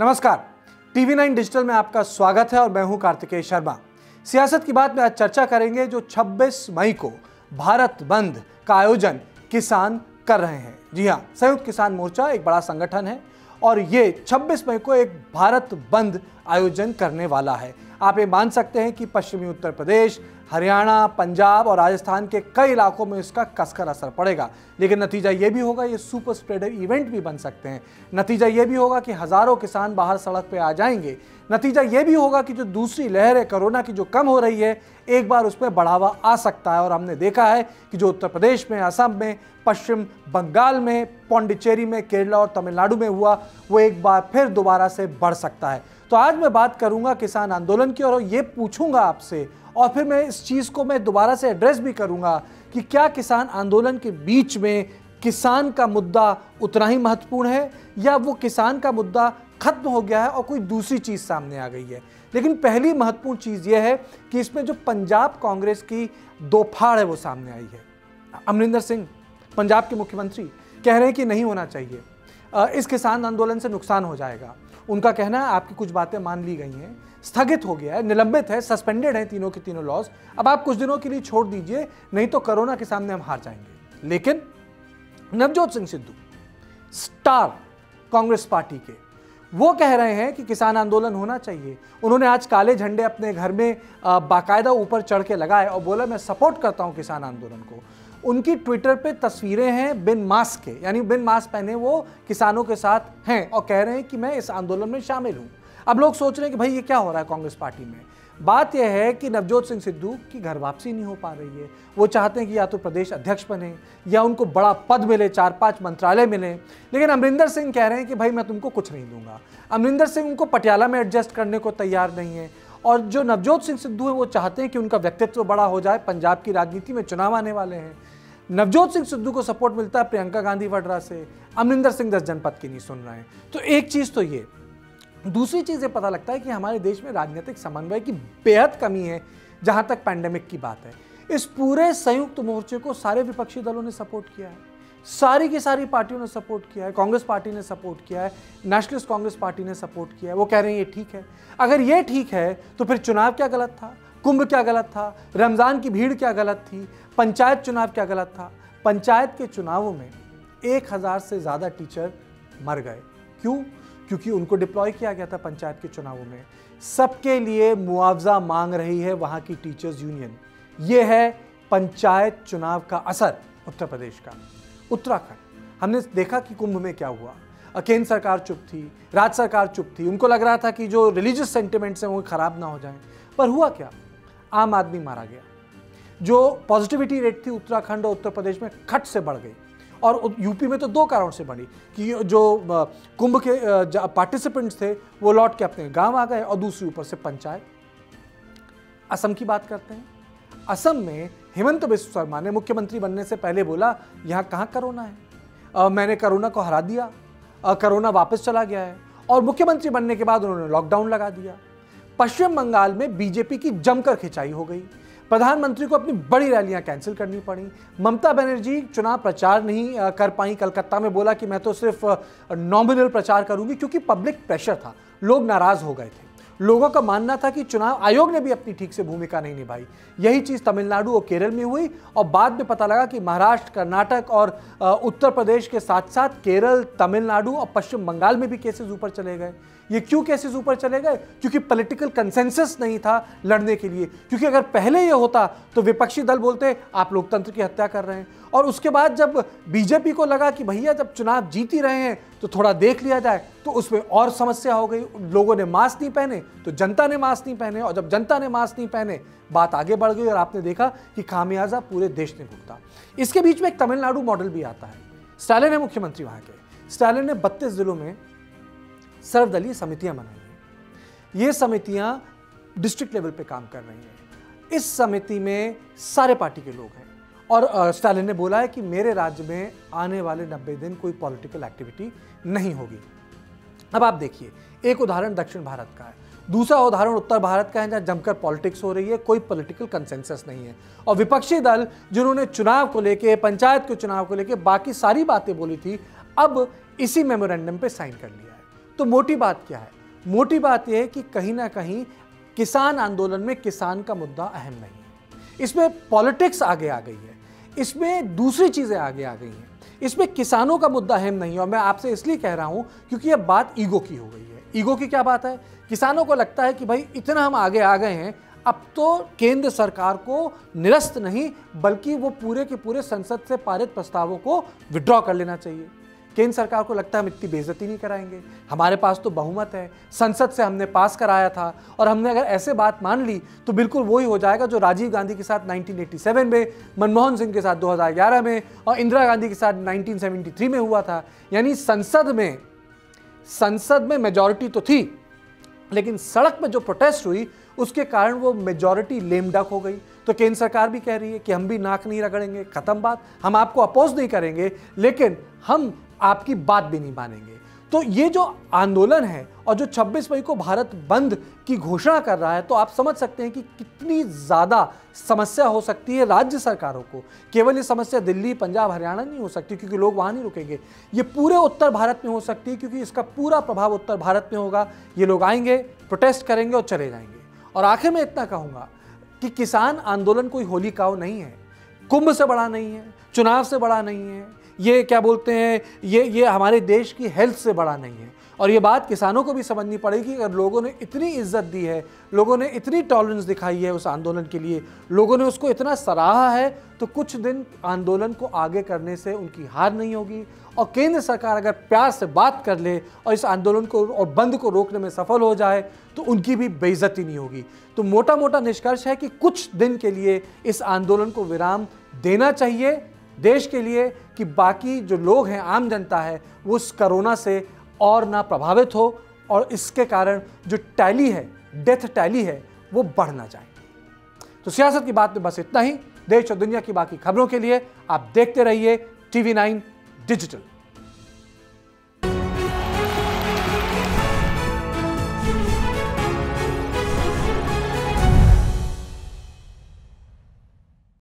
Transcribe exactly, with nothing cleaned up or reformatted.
नमस्कार, TV nine digital में आपका स्वागत है और मैं हूं कार्तिकेय शर्मा। सियासत की बात में आज चर्चा करेंगे जो छब्बीस मई को भारत बंद का आयोजन किसान कर रहे हैं। जी हां, संयुक्त किसान मोर्चा एक बड़ा संगठन है और ये छब्बीस मई को एक भारत बंद आयोजन करने वाला है। आप ये मान सकते हैं कि पश्चिमी उत्तर प्रदेश, हरियाणा, पंजाब और राजस्थान के कई इलाकों में इसका कसकर असर पड़ेगा, लेकिन नतीजा ये भी होगा ये सुपर स्प्रेडर इवेंट भी बन सकते हैं। नतीजा ये भी होगा कि हज़ारों किसान बाहर सड़क पे आ जाएंगे। नतीजा ये भी होगा कि जो दूसरी लहर है कोरोना की जो कम हो रही है, एक बार उस पर बढ़ावा आ सकता है। और हमने देखा है कि जो उत्तर प्रदेश में, असम में, पश्चिम बंगाल में, पौंडीचेरी में, केरला और तमिलनाडु में हुआ, वो एक बार फिर दोबारा से बढ़ सकता है। तो आज मैं बात करूंगा किसान आंदोलन की और ये पूछूंगा आपसे, और फिर मैं इस चीज़ को मैं दोबारा से एड्रेस भी करूंगा कि क्या किसान आंदोलन के बीच में किसान का मुद्दा उतना ही महत्वपूर्ण है या वो किसान का मुद्दा खत्म हो गया है और कोई दूसरी चीज़ सामने आ गई है। लेकिन पहली महत्वपूर्ण चीज़ ये है कि इसमें जो पंजाब कांग्रेस की दोफाड़ है वो सामने आई है। अमरिंदर सिंह, पंजाब के मुख्यमंत्री, कह रहे हैं कि नहीं होना चाहिए, इस किसान आंदोलन से नुकसान हो जाएगा। उनका कहना है आपकी कुछ बातें मान ली गई हैं, स्थगित हो गया है, निलंबित है, सस्पेंडेड है तीनों के तीनों लॉज, अब आप कुछ दिनों के लिए छोड़ दीजिए, नहीं तो कोरोना के सामने हम हार जाएंगे। लेकिन नवजोत सिंह सिद्धू, स्टार कांग्रेस पार्टी के, वो कह रहे हैं कि किसान आंदोलन होना चाहिए। उन्होंने आज काले झंडे अपने घर में बाकायदा ऊपर चढ़ के लगाए और बोला मैं सपोर्ट करता हूँ किसान आंदोलन को। उनकी ट्विटर पे तस्वीरें हैं बिन मास्क के, यानी बिन मास्क पहने वो किसानों के साथ हैं और कह रहे हैं कि मैं इस आंदोलन में शामिल हूं। अब लोग सोच रहे हैं कि भाई ये क्या हो रहा है कांग्रेस पार्टी में। बात यह है कि नवजोत सिंह सिद्धू की घर वापसी नहीं हो पा रही है। वो चाहते हैं कि या तो प्रदेश अध्यक्ष बने या उनको बड़ा पद मिले, चार पांच मंत्रालय मिले, लेकिन अमरिंदर सिंह कह रहे हैं कि भाई मैं तुमको कुछ नहीं दूंगा। अमरिंदर सिंह उनको पटियाला में एडजस्ट करने को तैयार नहीं है। और जो नवजोत सिंह सिद्धू है वो चाहते हैं कि उनका व्यक्तित्व बड़ा हो जाए, पंजाब की राजनीति में चुनाव आने वाले हैं। नवजोत सिंह सिद्धू को सपोर्ट मिलता है प्रियंका गांधी वाड्रा से, अमरिंदर सिंह दस जनपद की नहीं सुन रहे हैं। तो एक चीज़ तो ये, दूसरी चीज़ ये पता लगता है कि हमारे देश में राजनीतिक समन्वय की बेहद कमी है। जहाँ तक पैंडेमिक की बात है, इस पूरे संयुक्त मोर्चे को सारे विपक्षी दलों ने सपोर्ट किया है, सारी की सारी पार्टियों ने सपोर्ट किया है, कांग्रेस पार्टी ने सपोर्ट किया है, नेशनलिस्ट कांग्रेस पार्टी ने सपोर्ट किया है। वो कह रहे हैं ये ठीक है। अगर ये ठीक है तो फिर चुनाव क्या गलत था, कुंभ क्या गलत था, रमज़ान की भीड़ क्या गलत थी, पंचायत चुनाव क्या गलत था। पंचायत के चुनावों में एक हज़ार से ज़्यादा टीचर मर गए। क्यों? क्योंकि उनको डिप्लॉय किया गया था पंचायत के चुनावों में। सबके लिए मुआवजा मांग रही है वहाँ की टीचर्स यूनियन। ये है पंचायत चुनाव का असर उत्तर प्रदेश का। उत्तराखंड, हमने देखा कि कुंभ में क्या हुआ। केंद्र सरकार चुप थी, राज्य सरकार चुप थी, उनको लग रहा था कि जो रिलीजियस सेंटिमेंट्स हैं वो खराब ना हो जाएं, पर हुआ क्या, आम आदमी मारा गया। जो पॉजिटिविटी रेट थी उत्तराखंड और उत्तर प्रदेश में खट से बढ़ गई, और यूपी में तो दो कारण से बढ़ी कि जो कुंभ के पार्टिसिपेंट्स थे वो लौट के अपने गाँव आ गए, और दूसरी ऊपर से पंचायत। असम की बात करते हैं। असम में हिमंत बिस्वा सरमा ने मुख्यमंत्री बनने से पहले बोला यहाँ कहाँ कोरोना है, आ, मैंने कोरोना को हरा दिया, कोरोना वापस चला गया है, और मुख्यमंत्री बनने के बाद उन्होंने लॉकडाउन लगा दिया। पश्चिम बंगाल में बीजेपी की जमकर खिंचाई हो गई, प्रधानमंत्री को अपनी बड़ी रैलियां कैंसिल करनी पड़ी। ममता बनर्जी चुनाव प्रचार नहीं कर पाई, कलकत्ता में बोला कि मैं तो सिर्फ नॉमिनल प्रचार करूँगी, क्योंकि पब्लिक प्रेशर था, लोग नाराज़ हो गए थे। लोगों का मानना था कि चुनाव आयोग ने भी अपनी ठीक से भूमिका नहीं निभाई। यही चीज़ तमिलनाडु और केरल में हुई, और बाद में पता लगा कि महाराष्ट्र, कर्नाटक और उत्तर प्रदेश के साथ साथ केरल, तमिलनाडु और पश्चिम बंगाल में भी केसेस ऊपर चले गए। ये क्यों केसेस ऊपर चले गए? क्योंकि पॉलिटिकल कंसेंसस नहीं था लड़ने के लिए। क्योंकि अगर पहले ये होता तो विपक्षी दल बोलते आप लोकतंत्र की हत्या कर रहे हैं। और उसके बाद जब बीजेपी को लगा कि भैया जब चुनाव जीत ही रहे हैं तो थोड़ा देख लिया जाए, तो उसमें और समस्या हो गई। लोगों ने मास्क नहीं पहने तो जनता ने मास्क नहीं पहने, और जब जनता ने मास्क नहीं पहने बात आगे बढ़ गई, और आपने देखा कि खामियाजा पूरे देश ने भुगता। इसके बीच में एक तमिलनाडु मॉडल भी आता है। स्टालिन है मुख्यमंत्री वहाँ के। स्टालिन ने बत्तीस जिलों में सर्वदलीय समितियाँ बनाई। ये समितियाँ डिस्ट्रिक्ट लेवल पर काम कर रही हैं। इस समिति में सारे पार्टी के लोग हैं, और स्टालिन ने बोला है कि मेरे राज्य में आने वाले नब्बे दिन कोई पॉलिटिकल एक्टिविटी नहीं होगी। अब आप देखिए, एक उदाहरण दक्षिण भारत का है, दूसरा उदाहरण उत्तर भारत का है, जहाँ जमकर पॉलिटिक्स हो रही है, कोई पॉलिटिकल कंसेंसस नहीं है। और विपक्षी दल जिन्होंने चुनाव को लेके, पंचायत के चुनाव को लेके बाकी सारी बातें बोली थी, अब इसी मेमोरेंडम पे साइन कर लिया है। तो मोटी बात क्या है? मोटी बात यह है कि कहीं ना कहीं किसान आंदोलन में किसान का मुद्दा अहम नहीं है। इसमें पॉलिटिक्स आगे आ गई है, इसमें दूसरी चीज़ें आगे आ गई हैं, इसमें किसानों का मुद्दा अहम नहीं है। और मैं आपसे इसलिए कह रहा हूँ क्योंकि यह बात ईगो की हो गई है। ईगो की क्या बात है? किसानों को लगता है कि भाई इतना हम आगे आ गए हैं, अब तो केंद्र सरकार को निरस्त नहीं बल्कि वो पूरे के पूरे संसद से पारित प्रस्तावों को विड्रॉ कर लेना चाहिए। केंद्र सरकार को लगता है हम इतनी बेइज्जती नहीं कराएंगे, हमारे पास तो बहुमत है, संसद से हमने पास कराया था और हमने अगर ऐसे बात मान ली तो बिल्कुल वही हो जाएगा जो राजीव गांधी के साथ नाइनटीन एटी सेवन में, मनमोहन सिंह के साथ दो हज़ार ग्यारह में और इंदिरा गांधी के साथ नाइनटीन सेवेंटी थ्री में हुआ था। यानी संसद में संसद में मेजॉरिटी तो थी लेकिन सड़क में जो प्रोटेस्ट हुई उसके कारण वो मेजॉरिटी लेमडक हो गई। तो केंद्र सरकार भी कह रही है कि हम भी नाक नहीं रगड़ेंगे, खत्म बात, हम आपको अपोज नहीं करेंगे लेकिन हम आपकी बात भी नहीं मानेंगे। तो ये जो आंदोलन है और जो छब्बीस मई को भारत बंद की घोषणा कर रहा है, तो आप समझ सकते हैं कि कितनी ज़्यादा समस्या हो सकती है राज्य सरकारों को। केवल ये समस्या दिल्ली, पंजाब, हरियाणा नहीं हो सकती क्योंकि लोग वहाँ नहीं रुकेंगे, ये पूरे उत्तर भारत में हो सकती है क्योंकि इसका पूरा प्रभाव उत्तर भारत में होगा। ये लोग आएंगे, प्रोटेस्ट करेंगे और चले जाएंगे। और आखिर में इतना कहूँगा कि किसान आंदोलन कोई होली काऊ नहीं है, कुंभ से बड़ा नहीं है, चुनाव से बड़ा नहीं है, ये क्या बोलते हैं, ये ये हमारे देश की हेल्थ से बड़ा नहीं है। और ये बात किसानों को भी समझनी पड़ेगी। अगर लोगों ने इतनी इज्जत दी है, लोगों ने इतनी टॉलरेंस दिखाई है उस आंदोलन के लिए, लोगों ने उसको इतना सराहा है, तो कुछ दिन आंदोलन को आगे करने से उनकी हार नहीं होगी। और केंद्र सरकार अगर प्यार से बात कर ले और इस आंदोलन को और बंद को रोकने में सफल हो जाए तो उनकी भी बेइज्जती नहीं होगी। तो मोटा मोटा निष्कर्ष है कि कुछ दिन के लिए इस आंदोलन को विराम देना चाहिए देश के लिए, कि बाकी जो लोग हैं, आम जनता है, वो इस कोरोना से और ना प्रभावित हो और इसके कारण जो टैली है, डेथ टैली है, वो बढ़ ना जाए। तो सियासत की बात में बस इतना ही। देश और दुनिया की बाकी खबरों के लिए आप देखते रहिए टीवी नाइन डिजिटल।